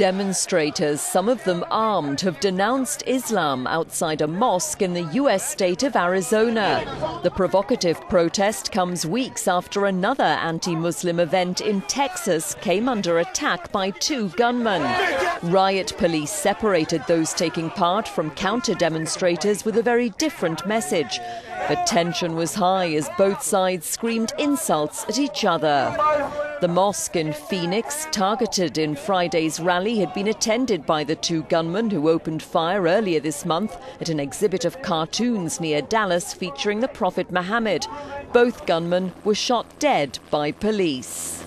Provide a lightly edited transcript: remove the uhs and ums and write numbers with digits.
Demonstrators, some of them armed, have denounced Islam outside a mosque in the U.S. state of Arizona. The provocative protest comes weeks after another anti-Muslim event in Texas came under attack by two gunmen. Riot police separated those taking part from counter-demonstrators with a very different message. But tension was high as both sides screamed insults at each other. The mosque in Phoenix, targeted in Friday's rally, had been attended by the two gunmen who opened fire earlier this month at an exhibit of cartoons near Dallas featuring the Prophet Muhammad. Both gunmen were shot dead by police.